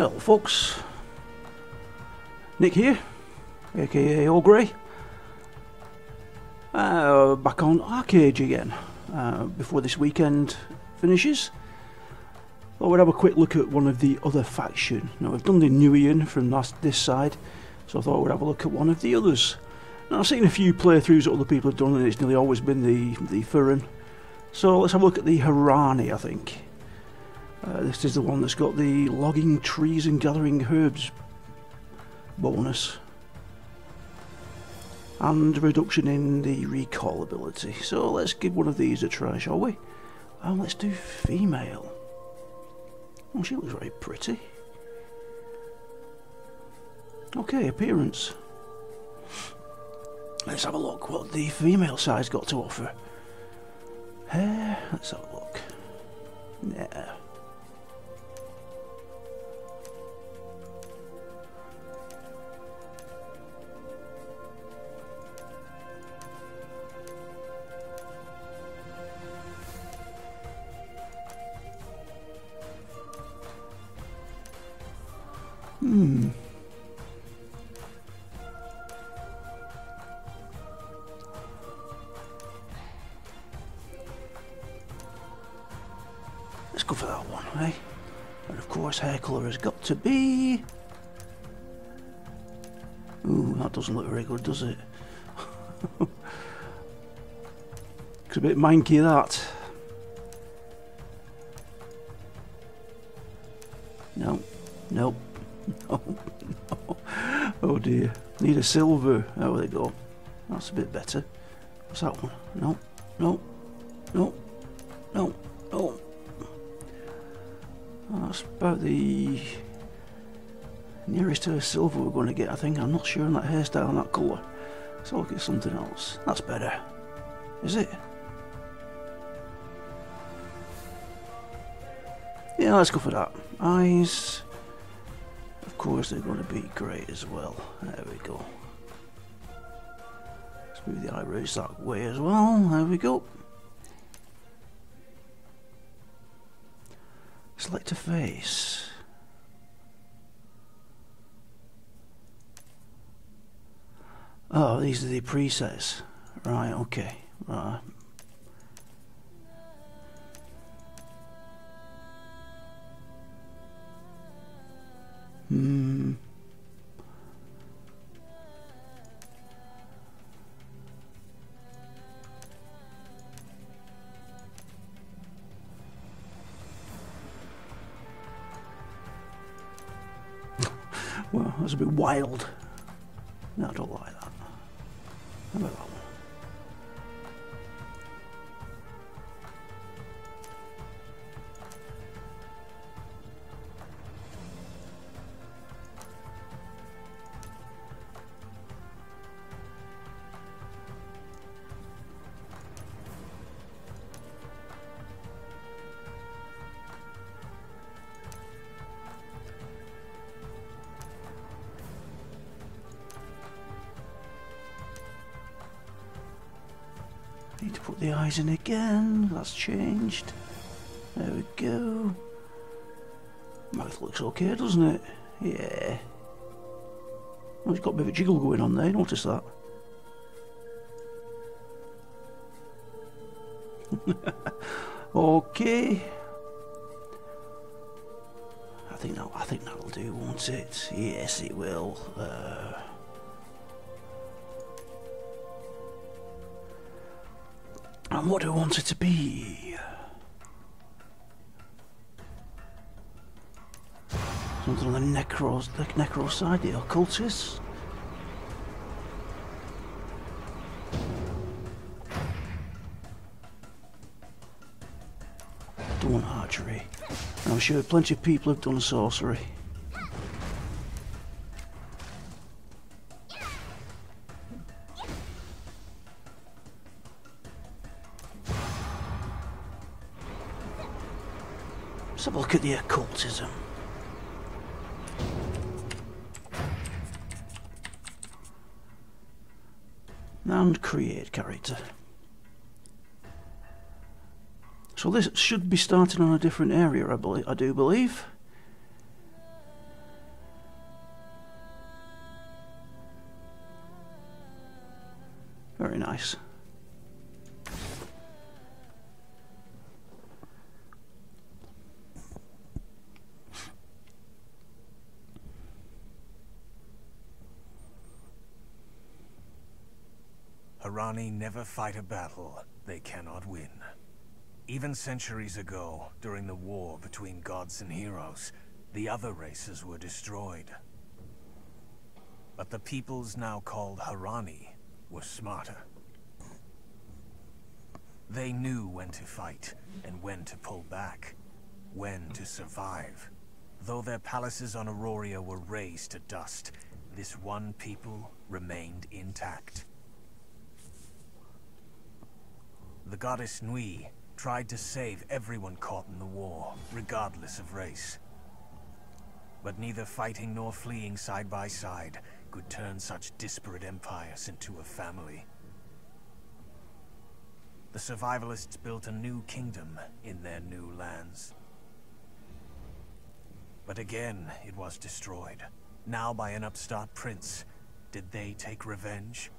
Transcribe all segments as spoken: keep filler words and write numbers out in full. Hello folks, Nick here, aka Ogre, uh, back on ArcheAge again uh, before this weekend finishes. I would have a quick look at one of the other faction. Now I've done the Nuian from last this side, so I thought I would have a look at one of the others. Now I've seen a few playthroughs that other people have done and it's nearly always been the, the Furan. So let's have a look at the Harani, I think. Uh, this is the one that's got the logging trees and gathering herbs bonus. And reduction in the recall ability. So let's give one of these a try, shall we? And let's do female. Oh, she looks very pretty. Okay, appearance. Let's have a look what the female side's got to offer. Hair, let's have a look. Yeah. Hmm. Let's go for that one, eh? And of course, hair colour has got to be. Ooh, that doesn't look very good, does it? Looks a bit manky, that. No, nope. No, no. Oh dear. Need a silver. Oh, there we go. That's a bit better. What's that one? No, no, no, no, no. That's about the nearest to a silver we're going to get, I think. I'm not sure on that hairstyle and that colour. So I'll get something else. That's better. Is it? Yeah, let's go for that. Eyes. Of course, they're going to be great as well. There we go. Let's move the eyebrows that way as well. There we go. Select a face. Oh, these are the presets. Right, okay. Right. Hmm. Well, that's a bit wild. No, I don't like that. How about that one? Need to put the eyes in again, that's changed. There we go. Mouth looks okay, doesn't it? Yeah. Well, it's got a bit of a jiggle going on there, notice that. Okay. I think that I think that'll do, won't it? Yes it will. Uh And what do I want it to be? Something on the necros, the necro side, the occultist. Don't want archery. And I'm sure plenty of people have done sorcery. Let's have a look at the occultism. And create character. So this should be starting on a different area, I believe I do believe. nice. Harani never fight a battle they cannot win. Even centuries ago, during the war between gods and heroes, the other races were destroyed. But the peoples now called Harani were smarter. They knew when to fight and when to pull back, when to survive. Though their palaces on Auroria were razed to dust, this one people remained intact. The goddess Nui tried to save everyone caught in the war, regardless of race. But neither fighting nor fleeing side by side could turn such disparate empires into a family. The survivalists built a new kingdom in their new lands. But again, it was destroyed. Now by an upstart prince. Did they take revenge?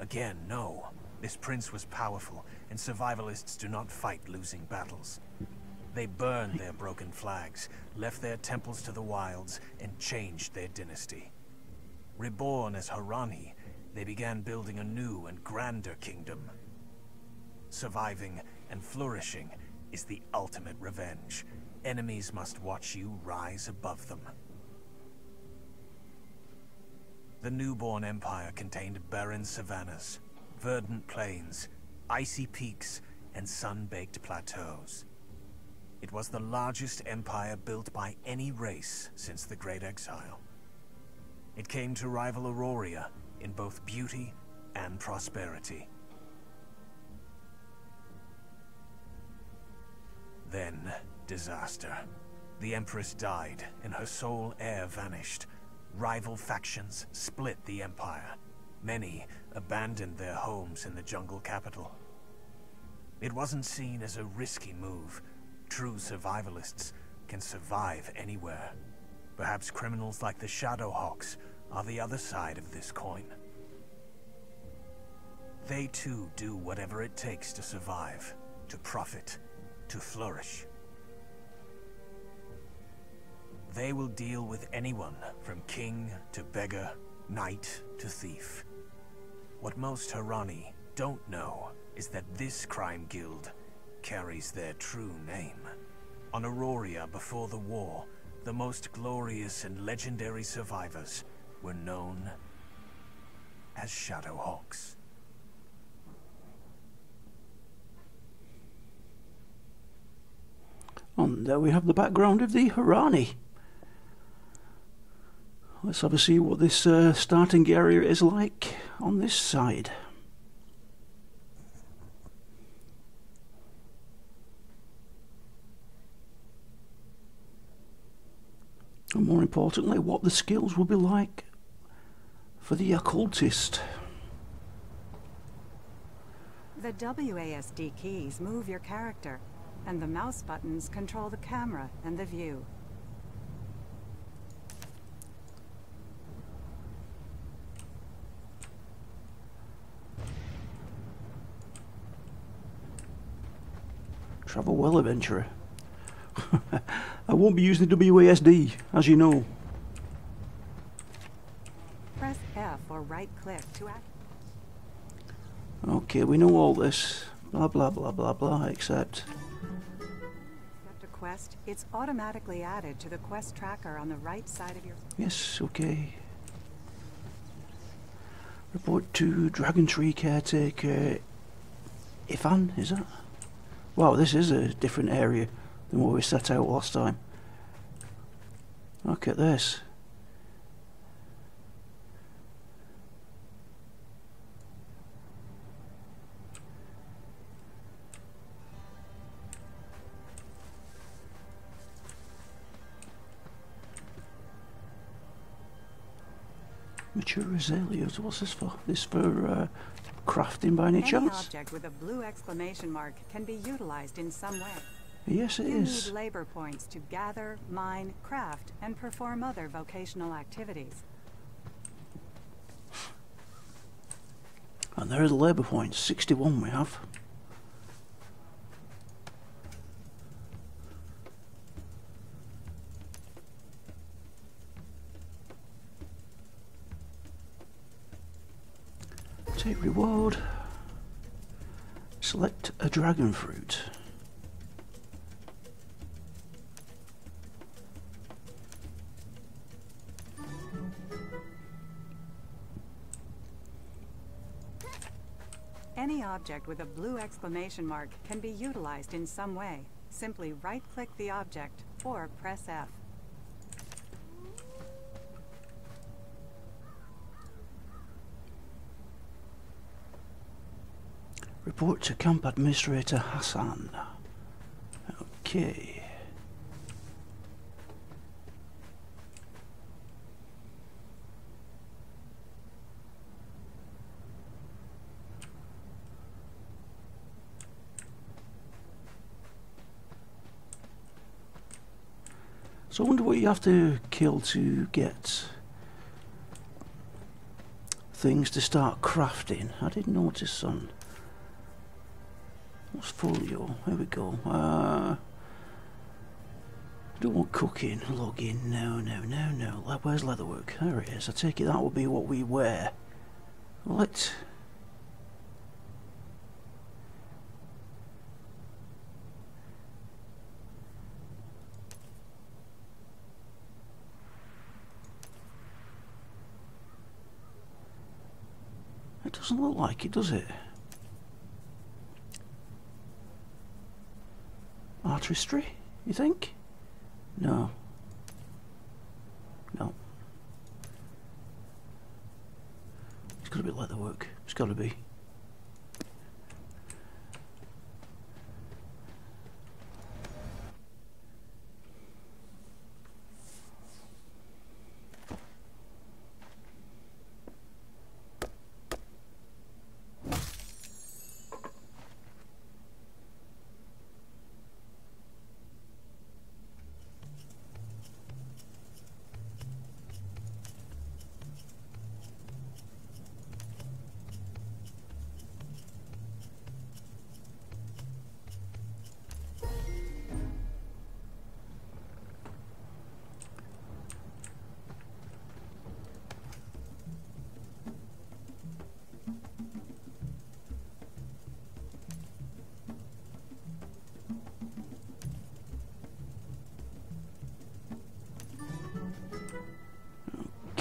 Again, no. This prince was powerful, and survivalists do not fight losing battles. They burned their broken flags, left their temples to the wilds, and changed their dynasty. Reborn as Harani, they began building a new and grander kingdom. Surviving and flourishing is the ultimate revenge. Enemies must watch you rise above them. The newborn empire contained barren savannas, verdant plains, icy peaks, and sun-baked plateaus. It was the largest empire built by any race since the Great Exile. It came to rival Auroria in both beauty and prosperity. Then, disaster. The Empress died, and her sole heir vanished. Rival factions split the empire. Many abandoned their homes in the jungle capital. It wasn't seen as a risky move. True survivalists can survive anywhere. Perhaps criminals like the Shadowhawks are the other side of this coin. They too do whatever it takes to survive, to profit, to flourish. They will deal with anyone from king to beggar, knight to thief. What most Harani don't know is that this crime guild carries their true name. On Auroria before the war, the most glorious and legendary survivors were known as Shadowhawks. And there we have the background of the Harani. Let's have a see what this uh, starting area is like on this side. And more importantly, what the skills will be like for the Occultist. The W A S D keys move your character, and the mouse buttons control the camera and the view. Travel well, adventurer. I won't be using the W A S D, as you know. Press F or right-click to act. Okay, we know all this. Blah blah blah blah blah. Except. Accept a quest. It's automatically added to the quest tracker on the right side of your. Yes. Okay. Report to Dragon Tree caretaker. Ifan, is that? Wow, this is a different area than what we set out last time. Look at this. Mature azaleas. What's this for? This for uh, crafting by any, any chance? Any object with a blue exclamation mark can be utilized in some way. Yes, it you is. You need labor points to gather, mine, craft, and perform other vocational activities. And there's labour points, sixty-one we have. Take reward. Select a dragon fruit. Any object with a blue exclamation mark can be utilized in some way. Simply right-click the object or press F. Report to Camp Administrator Hassan. Okay. So I wonder what you have to kill to get things to start crafting. I didn't notice some. What's folio? Here we go. Uh, don't want cooking. Login. No, no, no, no. Where's leatherwork? There it is. I take it that will be what we wear. Let's... doesn't look like it, does it? Artistry, you think? No. No. It's gotta be leatherwork. It's gotta be.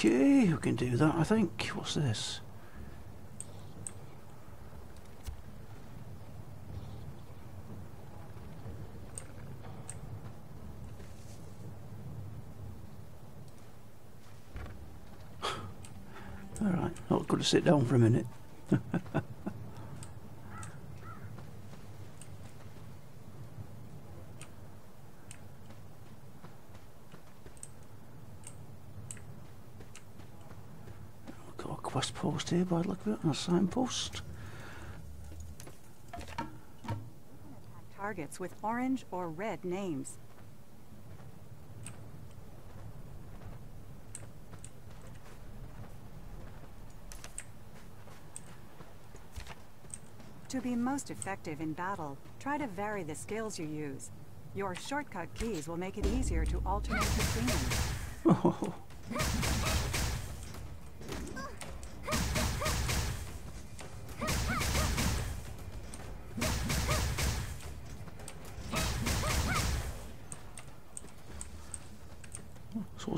Okay, we can do that, I think. What's this? Alright, I've got to sit down for a minute. Post here by look at it, a signpost. Targets with orange or red names. To be most effective in battle, try to vary the skills you use. Your shortcut keys will make it easier to alternate between them. Oh.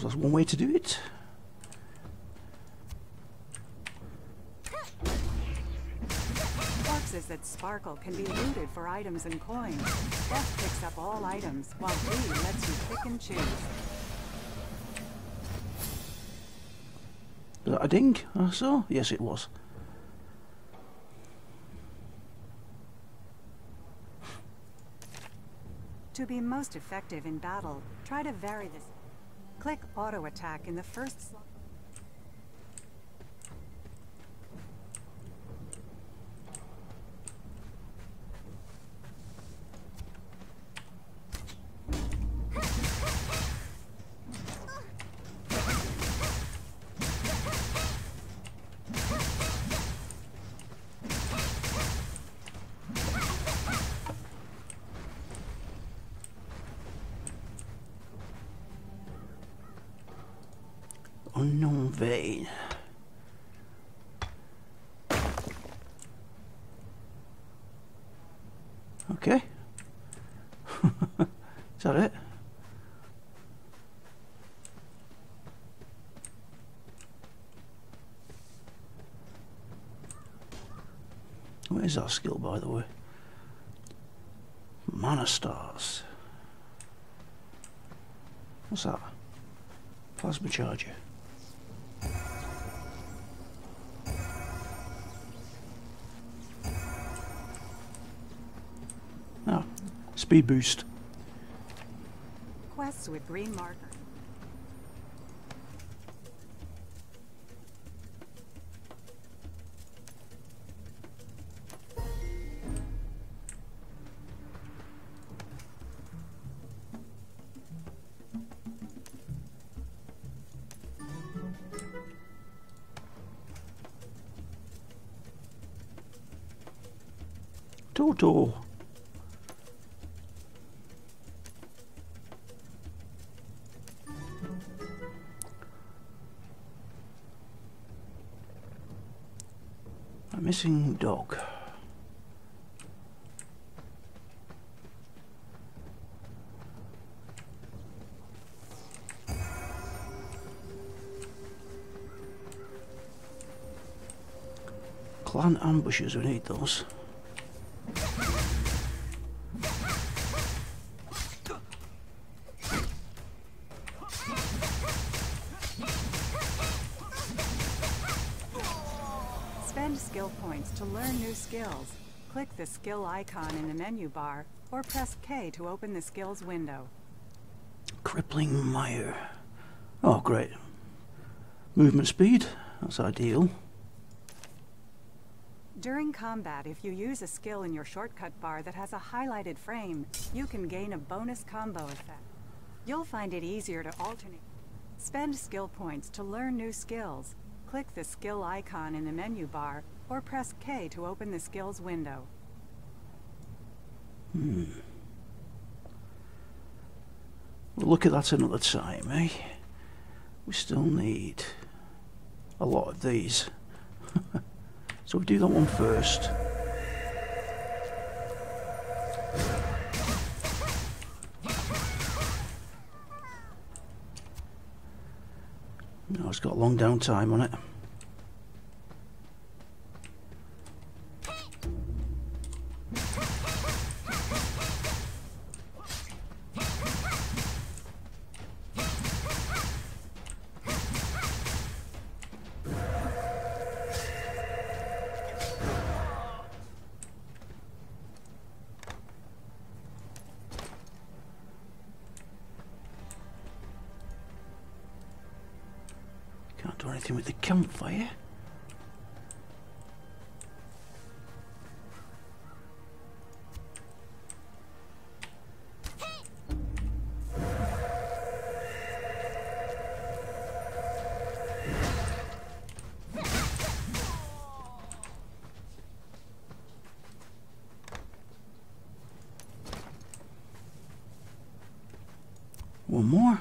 That's one way to do it. Boxes that sparkle can be looted for items and coins. F picks up all items, while G lets you pick and choose. Was that a ding I saw? Yes, it was. To be most effective in battle, try to vary this. Click auto attack in the first slot. non vain. Okay. Is that it? Where's our skill, by the way? Mana stars. What's that? Plasma charger. Ah, oh, speed boost. Quests with green marker. Toto. A missing dog. Clan ambushes, we need those. Skills. Click the skill icon in the menu bar or press K to open the skills window. Crippling Mire. Oh, great. Movement speed. That's ideal. During combat, if you use a skill in your shortcut bar that has a highlighted frame, you can gain a bonus combo effect. You'll find it easier to alternate. Spend skill points to learn new skills. Click the skill icon in the menu bar or press K to open the skills window. Hmm. We'll look at that another time, eh? We still need a lot of these. So we'll do that one first. No, it's got a long downtime on it. Campfire. One more.